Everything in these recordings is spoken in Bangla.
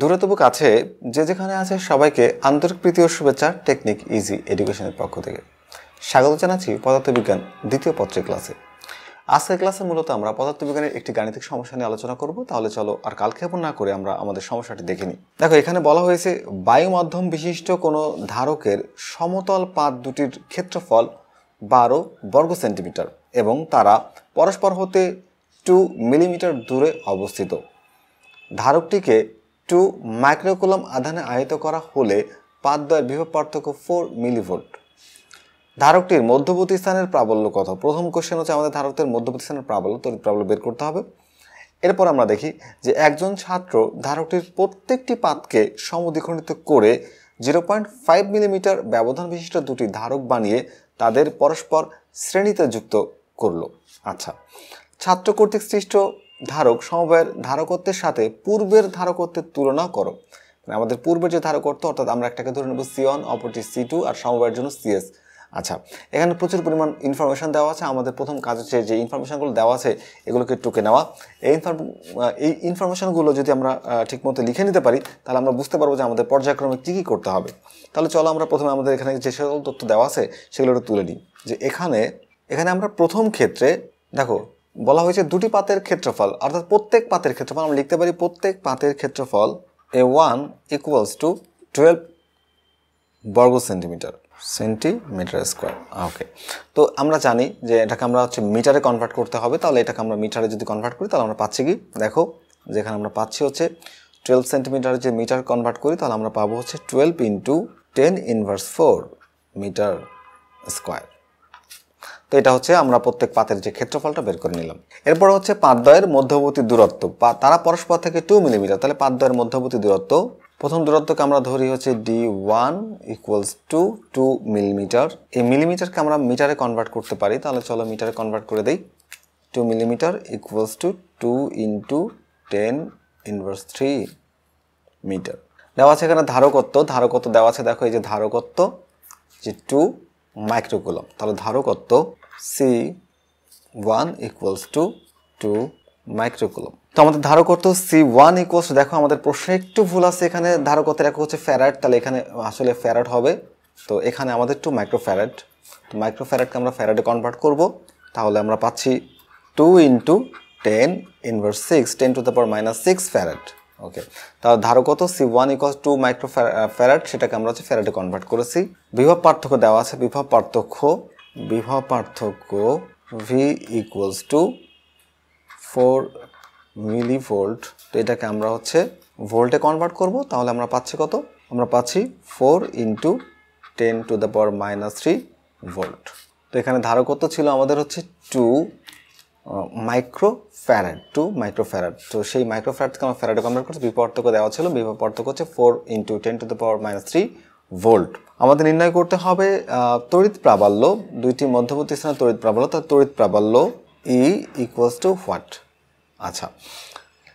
দূরে তবু কাছে যে যেখানে আছে সবাইকে আন্তরিক প্রীতি ও শুভেচ্ছা টেকনিক ইজি এডুকেশনের পক্ষ থেকে স্বাগত জানাচ্ছি পদার্থবিজ্ঞান দ্বিতীয় পত্রের ক্লাসে। আজকের ক্লাসে মূলত আমরা পদার্থবিজ্ঞানের একটি গাণিতিক সমস্যা নিয়ে আলোচনা করব। তাহলে চলো আর কালক্ষেপণ না করে আমরা আমাদের সমস্যাটি দেখে নিই। দেখো, এখানে বলা হয়েছে বায়ু মাধ্যম বিশিষ্ট কোনো ধারকের সমতল পাত দুটির ক্ষেত্রফল 12 বর্গ সেন্টিমিটার এবং তারা পরস্পর হতে 2 মিলিমিটার দূরে অবস্থিত। ধারকটিকে 2 মাইক্রোকুলম আধানে আয়িত করা হলে পাতদ্বয়ের বিভব পার্থক্য 4 মিলিভোল্ট। ধারকটির মধ্যবর্তী স্থানের প্রাবল্য কত? প্রথম কোশ্চেন হচ্ছে আমাদের ধারকটির মধ্যবর্তী স্থানের প্রাবল্য, তড়িৎ প্রাবল্য বের করতে হবে। এরপর আমরা দেখি যে একজন ছাত্র ধারকটির প্রত্যেকটি পাতকে সমদ্বিখণ্ডিত করে 0.5 মিলিমিটার ব্যবধান বিশিষ্ট দুটি ধারক বানিয়ে তাদের পরস্পর শ্রেণীতে যুক্ত করলো। আচ্ছা, ছাত্র কর্তৃক সৃষ্ট ধারক সমবায়ের ধারকত্বের সাথে পূর্বের ধারকত্বের তুলনা করো। মানে আমাদের পূর্বের যে ধারকত্ব, অর্থাৎ আমরা একটাকে ধরে নেব C1, অপরটি C2 আর সমবায়ের জন্য CS। আচ্ছা, এখানে প্রচুর পরিমাণ ইনফরমেশান দেওয়া আছে। আমাদের প্রথম কাজ হচ্ছে যে ইনফরমেশানগুলো দেওয়া আছে এগুলোকে টুকে নেওয়া। এই ইনফরমেশানগুলো যদি আমরা ঠিকমতো লিখে নিতে পারি তাহলে আমরা বুঝতে পারবো যে আমাদের পর্যায়ক্রমে কী কী করতে হবে। তাহলে চলো আমরা প্রথমে আমাদের এখানে যে সকল তথ্য দেওয়া আছে সেগুলো তুলে নিই। যে এখানে আমরা প্রথম ক্ষেত্রে দেখো বলা হয়েছে দুটি পাতের ক্ষেত্রফল, অর্থাৎ প্রত্যেক পাতের ক্ষেত্রফল আমরা লিখতে পারি প্রত্যেক পাতের ক্ষেত্রফল A1 = 12 বর্গ সেন্টিমিটার ওকে। তো আমরা জানি যে এটাকে আমরা হচ্ছে মিটারে কনভার্ট করতে হবে। তাহলে এটাকে আমরা মিটারে যদি কনভার্ট করি তাহলে আমরা পাচ্ছি কি? দেখো, যেখানে আমরা পাচ্ছি হচ্ছে 12 সেন্টিমিটারে যে মিটার কনভার্ট করি তাহলে আমরা পাবো হচ্ছে 12 × 10⁻⁴ মিটার স্কোয়ার। তো এটা হচ্ছে আমরা প্রত্যেক পাতের যে ক্ষেত্রফলটা বের করে নিলাম। এরপর হচ্ছে পাতদ্বয়ের মধ্যবর্তী দূরত্ব, তারা পরস্পর থেকে 2 মিলিমিটার। তাহলে পাতদ্বয়ের মধ্যবর্তী দূরত্ব, প্রথম দূরত্বকে আমরা ধরি হচ্ছে D1 = 2 মিলিমিটার। এই মিলিমিটারকে আমরা মিটারে কনভার্ট করতে পারি। তাহলে চলো মিটারে কনভার্ট করে দেই। 2 মিলিমিটার = 2 × 10⁻³ মিটার। দেওয়া আছে এখানে ধারকত্ব দেওয়া আছে। দেখো এই যে ধারকত্ব যে 2 মাইক্রোকুলম, তাহলে ধারকত্ব C1 = 2 মাইক্রোকুলম। তো আমাদের ধারকত্ব C1 দেখো আমাদের প্রশ্নে একটু ভুল আছে। এখানে ধারকত্বের একক হচ্ছে ফ্যারাড, তাহলে এখানে আসলে ফ্যারাড হবে। তো এখানে আমাদের 2 মাইক্রোফ্যারাড। তো মাইক্রোফ্যারাডকে আমরা ফ্যারাডে কনভার্ট করব। তাহলে আমরা পাচ্ছি 2 × 10⁻⁶ ওকে। তাহলে ধারকত্ব C1 = 2 মাইক্রোফ্যারাড, সেটাকে আমরা হচ্ছে ফ্যারাডে কনভার্ট করেছি। বিভব পার্থক্য দেওয়া আছে। বিভব পার্থক্য V = 4 মিলিভোল্ট। তো এটাকে আমরা হচ্ছে ভোল্টে কনভার্ট করব। তাহলে আমরা পাচ্ছি কত? আমরা পাচ্ছি 4 × 10⁻³ ভোল্ট। তো এখানে ধারকত্ব ছিল আমাদের হচ্ছে 2 মাইক্রোফ্যারাড, 2 মাইক্রোফ্যারাড। তো সেই মাইক্রোফ্যারাডকে আমরা ফ্যারাডে কনভার্ট করছি। বিভব পার্থক্য দেওয়া ছিল, বিভব পার্থক্য হচ্ছে 4 × 10⁻³ ভোল্ট। আমাদের নির্ণয় করতে হবে তড়িৎ প্রাবল্য, দুইটি মধ্যবর্তী স্থানে তড়িৎ প্রাবল্য। তার তড়িৎ প্রাবল্য E = what? আচ্ছা,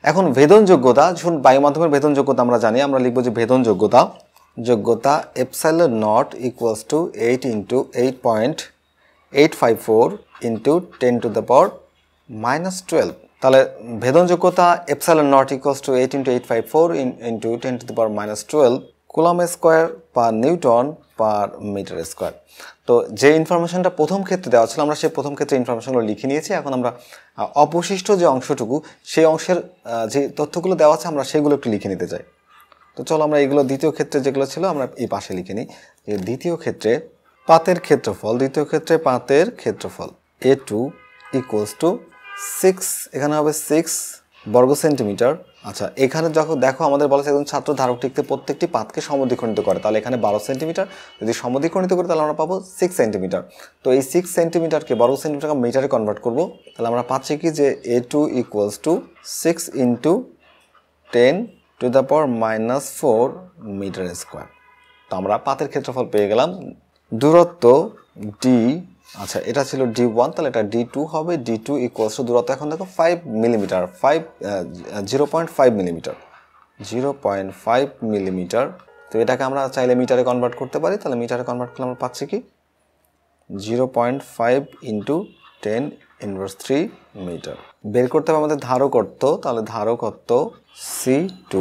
এখন ভেদন যোগ্যতা। যখন বায়ু মাধ্যমের ভেদন যোগ্যতা আমরা জানি, আমরা লিখব যে ভেদন যোগ্যতা Epsilon naught = 8 × 8.854 × 10⁻⁻². তাহলে ভেদন যোগ্যতা Epsilon naught = 8 × 854 × 10⁻² কুলম/m²/নিউটন/m²। তো যে ইনফরমেশনটা প্রথম ক্ষেত্রে দেওয়া ছিল আমরা সেই প্রথম ক্ষেত্রে ইনফরমেশনগুলো লিখে নিয়েছি। এখন আমরা অবশিষ্ট যে অংশটুকু, সেই অংশের যে তথ্যগুলো দেওয়া আছে আমরা সেগুলো একটু লিখে নিতে চাই। তো চলো আমরা এগুলো দ্বিতীয় ক্ষেত্রে যেগুলো ছিল আমরা এই পাশে লিখে নিই। যে দ্বিতীয় ক্ষেত্রে পাতের ক্ষেত্রফল, A2 = 6, এখানে হবে 6 বর্গ সেন্টিমিটার। আচ্ছা, এখানে যখন দেখো আমাদের বলা আছে একজন ছাত্র ধারকটিকে প্রত্যেকটি পাতকে সমদ্বিখণ্ডিত করে। তাহলে এখানে 12 সেন্টিমিটার, যদি সমদ্বিখণ্ডিত করে তাহলে আমরা পাবো 6 সেন্টিমিটার। তো এই 6 সেন্টিমিটারকে বর্গ সেন্টিমিটারকে মিটারে কনভার্ট করব। তাহলে আমরা পাচ্ছি কি যে A2 = 6 × 10⁻⁴ মিটার স্কোয়ার। তো আমরা পাতের ক্ষেত্রফল পেয়ে গেলাম। দূরত্ব D, আচ্ছা এটা ছিল D1, তাহলে এটা D2 হবে। D2 দূরত্ব এখন দেখো 5 মিলিমিটার, 0.5 মিলিমিটার। তো এটাকে আমরা চাইলে মিটারে কনভার্ট করতে পারি। তাহলে মিটারে কনভার্ট করলে আমরা পাচ্ছি কি 0.5 × 10 inverse 3 meter. Bel korte hobe amader dharokotto, tahole dharokotto C2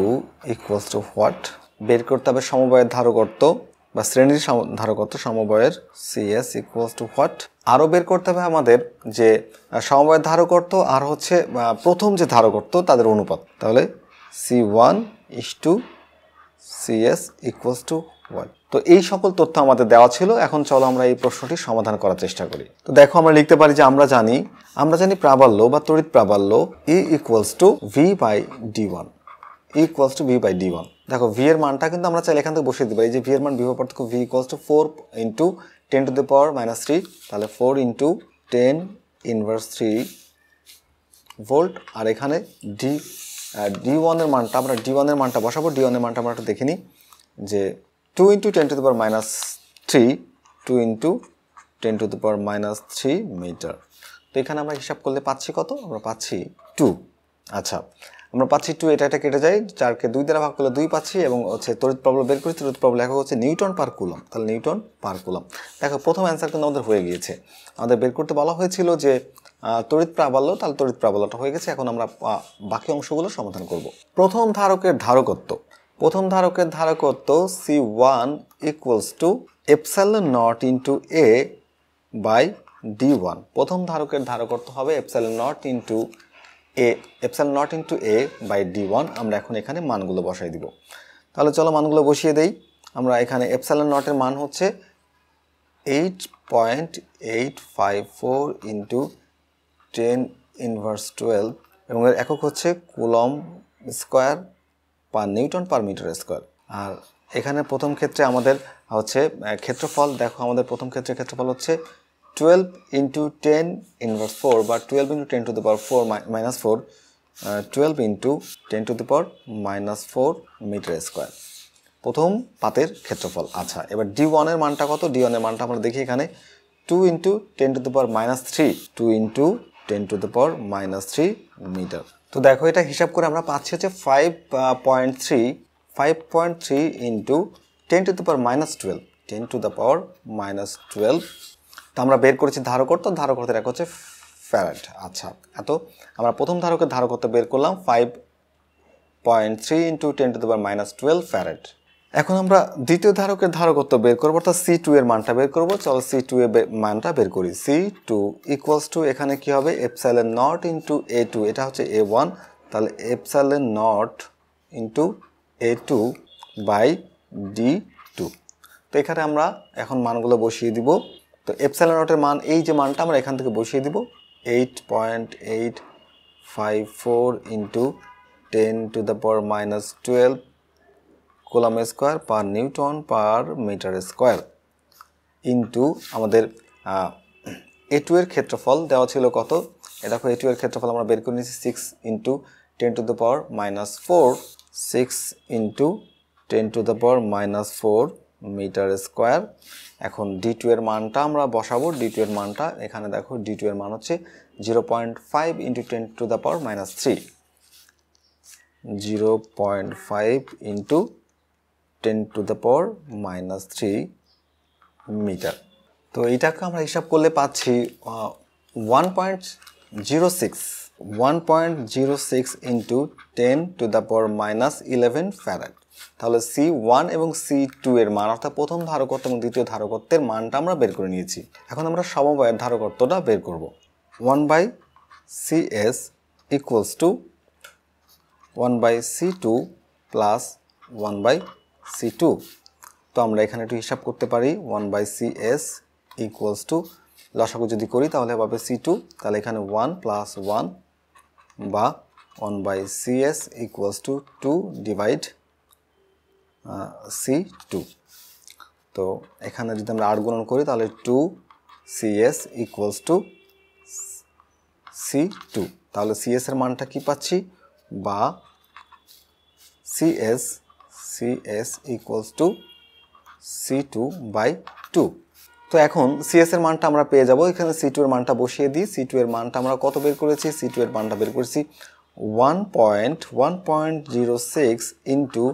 equals to what? Bel korte hobe samoboyer dharokotto বা শ্রেণীর ধারকত্ব সমবায়ের CS equals to what? আরো বের করতে হবে আমাদের যে সমবায়ের ধারকত্ব আর হচ্ছে প্রথম যে ধারকত্ব তাদের অনুপাত। তাহলে C1:CS equals to what? তো এই সকল তথ্য আমাদের দেওয়া ছিল। এখন চলো আমরা এই প্রশ্নটি সমাধান করার চেষ্টা করি। তো দেখো আমরা লিখতে পারি যে আমরা জানি প্রাবল্য বা তড়িৎ প্রাবল্য E equals to V/d1 equals to V/d1. দেখো v এর মানটা কিন্তু আমরা চাইলে এখান থেকে বসিয়ে দিতে পারি যে v এর মান বিভব পার্থক্য v equals to 4 × 10³ − 3 তাহলে 4 × 10³ ভোল্ট আর এখানে d1 এর মানটা আমরা বসাবো। d1 এর মানটা আমরা একটু দেখে নিই যে 2 × 10³ − 3 2 × 10³ − 3 মিটার। তো এখানে আমরা হিসাব করলে পাচ্ছি কত? আমরা পাচ্ছি 2। আচ্ছা আমরা পাচ্ছি 2, এটা কেটে যায়, 4 কে 2 দ্বারা ভাগ করলে 2 পাচ্ছি এবং হচ্ছে তড়িৎ প্রবল বের করি। তড়িৎ প্রবল একক হচ্ছে নিউটন পার কুলম, তাহলে নিউটন পার কুলম। দেখো প্রথম অ্যান্সার কিন্তু আমাদের হয়ে গিয়েছে। আমাদের বের করতে বলা হয়েছিল যে তড়িৎ প্রাবল্য, তাহলে তড়িৎ প্রাবল্যটা হয়ে গেছে। এখন আমরা বাকি অংশগুলো সমাধান করব। প্রথম ধারকের ধারকত্ব, C1 equals to epsilon naught into A by D1। প্রথম ধারকের ধারকত্ব হবে epsilon naught into A by D1। আমরা এখন এখানে মানগুলো বসাই দিব। তাহলে চলো মানগুলো বসিয়ে দেই। আমরা এখানে epsilon naught এর মান হচ্ছে 8.854 into 10⁻¹² এবং এর একক হচ্ছে coulomb square per newton per metre square. আর এখানে প্রথম ক্ষেত্রে আমাদের হচ্ছে ক্ষেত্রফল। দেখো আমাদের প্রথম ক্ষেত্রে ক্ষেত্রফল হচ্ছে 12 × 10⁻4 বা 12 × 10⁻⁴ − 4 12 × 10⁻⁴ মিটার স্কোয়ার, প্রথম পাতের ক্ষেত্রফল। আচ্ছা এবার d1 এর মানটা কত? d1 এর মানটা আমরা দেখি এখানে 2 × 10⁻³ 2 × 10⁻³ মিটার। তো দেখো এটা হিসাব করে আমরা পাচ্ছি হচ্ছে 5.3 × 10⁻-12 10⁻-12। আমরা বের করেছি ধারকত্ব, ধারকত্বের একক হচ্ছে ফ্যারাড। আচ্ছা এত আমরা প্রথম ধারকের ধারকত্ব বের করলাম 5.3 × 10⁻-12 ফ্যারাড। এখন আমরা দ্বিতীয় ধারকের ধারকত্ব বের করব, অর্থাৎ C2 এর মানটা বের করব। চলো C2 এর মানটা বের করি। C2 ইকুয়ালস টু এখানে কি হবে? এপসাইলন নট ইন্টু A2, এটা হচ্ছে A1, তাহলে epsilon not into A2 by D2। তো এখানে আমরা এখন মানগুলো বসিয়ে দিব। তো এপসাইলন নটের মান এই যে মানটা আমরা এখান থেকে বসিয়ে দিব 8.854 into 10⁻-12 coulomb square per newton per metre square into আমাদের A2 এর ক্ষেত্রফল দেওয়া ছিল কত? এটা A2 এর ক্ষেত্রফল আমরা বের করে নিয়েছি 6 × 10⁻⁴ 6 × 10⁻⁴ মিটার স্কোয়ার। এখন D2 এর মানটা আমরা বসাবো। D2 এর মানটা এখানে দেখো, D2 এর মান হচ্ছে 0.5 × 10⁻³ 0.5 × 10⁻³ মিটার। তো এইটাকে আমরা হিসাব করলে পাচ্ছি 1.06 ইন্টু 10⁻-11 ফ্যারাড। তাহলে C1 এবং C2 এর মান, অর্থাৎ প্রথম ধারকত্ব এবং দ্বিতীয় ধারকত্বের মানটা আমরা বের করে নিয়েছি। এখন আমরা সমবায়ের ধারকত্বটা বের করব। 1/CS equals to 1/C2 plus 1/C2। তো আমরা এখানে একটু হিসাব করতে পারি। 1/CS equals to লসাগু যদি করি তাহলে পাবে C2, তাহলে এখানে 1 + 1 বা 1/CS equals to 2 / C2। তো এখানে যদি আমরা 8 গুণন করি তাহলে 2CS equals to C2। তাহলে CS এর মানটা কি পাচ্ছি? বা CS equals to C2/2। তো এখন CS এর মানটা আমরা পেয়ে যাব। এখানে C2 এর মানটা বসিয়ে দিই। C2 এর মানটা আমরা কত বের করেছি? C2 এর মানটা বের করেছি 1.06 ইন্টু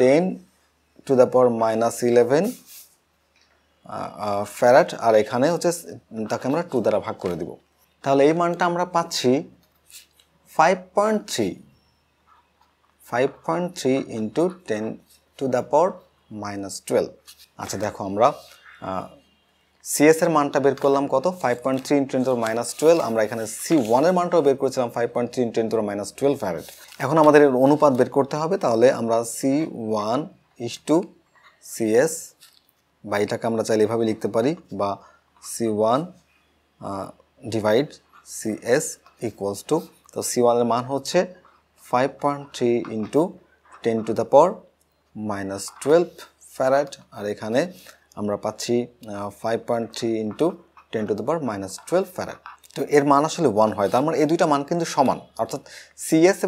10⁻-11 ফ্যারাড, আর এখানে হচ্ছে তাকে আমরা 2 দ্বারা ভাগ করে দিব। তাহলে এই মানটা আমরা পাচ্ছি 5.3 into 10 to the power minus 12 আচ্ছা দেখো আমরা CS এর মানটা বের করলাম কত 5.3 into 10 to minus 12 আমরা এখানে C1 এর মানটাও বের করেছিলাম 5.3 into 10 to minus 12 ফ্যারাড এখন আমাদের এর অনুপাত বের করতে হবে তাহলে আমরা C1 = CS বা এটাকে আমরা চাইলে এভাবে লিখতে পারি বা C1 divide CS equals to তো C1 এর মান হচ্ছে 5.3 into 10 to the power minus 12 farad আর এখানে আমরা পাচ্ছি 5.3 into 10 to the power minus 12 farad তো এর মান আসলে 1 হয় তার মানে এই দুইটা মান কিন্তু সমান অর্থাৎ CS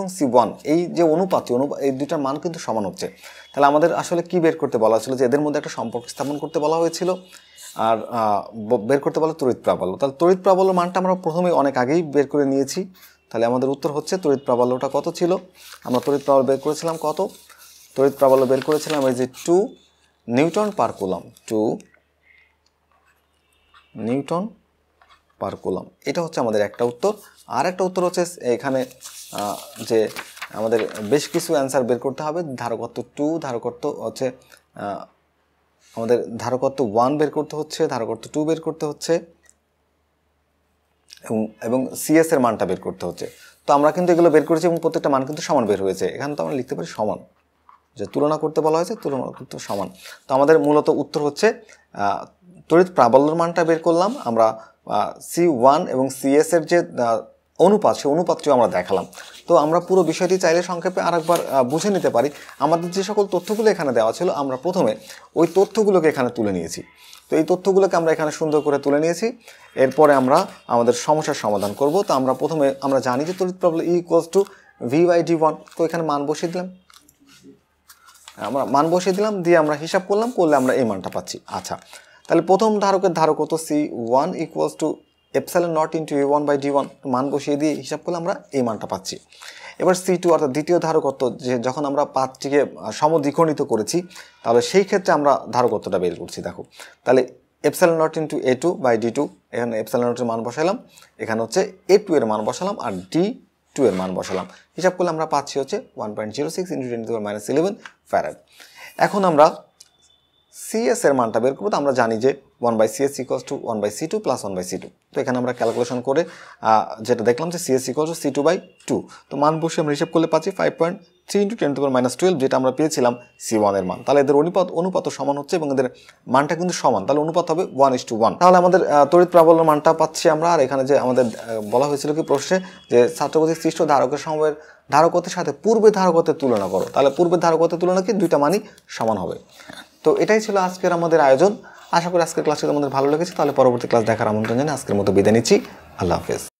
এবং C1 এই যে অনুপাতই এই দুইটার মান কিন্তু সমান হচ্ছে তাহলে আমাদের আসলে কি বের করতে বলা হয়েছিল যে এদের মধ্যে একটা সম্পর্ক স্থাপন করতে বলা হয়েছিল আর বের করতে বলা তড়িৎ প্রাবল্য তাহলে তড়িৎ প্রাবল্যের মানটা আমরা প্রথমেই অনেক আগেই বের করে নিয়েছি তাহলে আমাদের উত্তর হচ্ছে তড়িৎ প্রাবল্যটা কত ছিল আমরা তড়িৎ প্রাবল্য বের করেছিলাম কত তড়িৎ প্রাবল্য বের করেছিলাম এই যে 2 newton per coulomb 2 newton per coulomb এটা হচ্ছে আমাদের একটা উত্তর আর একটা উত্তর হচ্ছে এখানে যে আমাদের বেশ কিছু অ্যানসার বের করতে হবে ধারকত্ব 2 ধারকত্ব হচ্ছে আমাদের ধারকত্ব 1 বের করতে হচ্ছে ধারকত্ব 2 বের করতে হচ্ছে এবং সিএস এর মানটা বের করতে হচ্ছে তো আমরা কিন্তু এগুলো বের করেছি এবং প্রত্যেকটা মান কিন্তু সমান বের হয়েছে এখানে তো আমরা লিখতে পারি সমান যে তুলনা করতে বলা হয়েছে তুলনা করতে সমান তো আমাদের মূলত উত্তর হচ্ছে তড়িৎ প্রাবল্যের মানটা বের করলাম আমরা C1 এবং CS এর যে অনুপাত সেই অনুপাতটিও আমরা দেখালাম তো আমরা পুরো বিষয়টি চাইলে সংক্ষেপে আরেকবার বুঝে নিতে পারি আমাদের যে সকল তথ্যগুলো এখানে দেওয়া ছিল আমরা প্রথমে ওই তথ্যগুলোকে এখানে তুলে নিয়েছি তো এই তথ্যগুলোকে আমরা এখানে সুন্দর করে তুলে নিয়েছি এরপরে আমরা আমাদের সমস্যার সমাধান করব তো আমরা প্রথমে আমরা জানি যে তড়িৎ প্রাবল্য E = V/d1 তো এখানে মান বসিয়ে দিলাম আমরা মান বসিয়ে দিলাম দিয়ে আমরা হিসাব করলাম করলে আমরা এই মানটা পাচ্ছি আচ্ছা তাহলে প্রথম ধারকের ধারক কত C1 = Epsilon naught into A1 by D1 মান বসিয়ে দিয়ে হিসাব করলে আমরা এই মানটা পাচ্ছি এবার C2 অর্থাৎ দ্বিতীয় ধারকত্ব যে যখন আমরা পাতটিকে সমদ্বিখণ্ডিত করেছি তাহলে সেই ক্ষেত্রে আমরা ধারকত্বটা বের করছি দেখো তাহলে Epsilon naught into A2 by D2 এখানে Epsilon naught এর মান বসালাম এখানে হচ্ছে A2 এর মান বসালাম আর D2 এর মান বসালাম হিসাব করলে আমরা পাচ্ছি হচ্ছে 1.06 into 10 to the minus 11 farad এখন আমরা CS এর মানটা বের করব তো আমরা জানি যে 1/CS = 1/C2 + 1/C2 তো এখানে আমরা ক্যালকুলেশন করে যেটা দেখলাম যে CS = C2/2 তো মান বসে আমরা হিসাব করলে পাচ্ছি 5.3 into 10 to the power minus 12 যেটা আমরা পেয়েছিলাম C1 এর মান তাহলে এদের অনুপাত সমান হচ্ছে এবং এদের মানটা কিন্তু সমান তাহলে অনুপাত হবে 1:1 তাহলে আমাদের তড়িৎ প্রাবল্যের মানটা পাচ্ছি আমরা আর এখানে যে আমাদের বলা হয়েছিল কি প্রশ্নে যে ছাত্র কর্তৃক সৃষ্ট ধারকের সময়ের ধারকত্বের সাথে পূর্বে ধারকত্বের তুলনা করো তাহলে পূর্বের ধারকত্বের তুলনা কি দুইটা মানই সমান হবে তো এটাই ছিল আজকের আমাদের আয়োজন আশা করি আজকের ক্লাসটি তোমাদের ভালো লেগেছে তাহলে পরবর্তী ক্লাস দেখার আমন্ত্রণ জানিয়ে আজকের মতো বিদায় নিচ্ছি আল্লাহ হাফেজ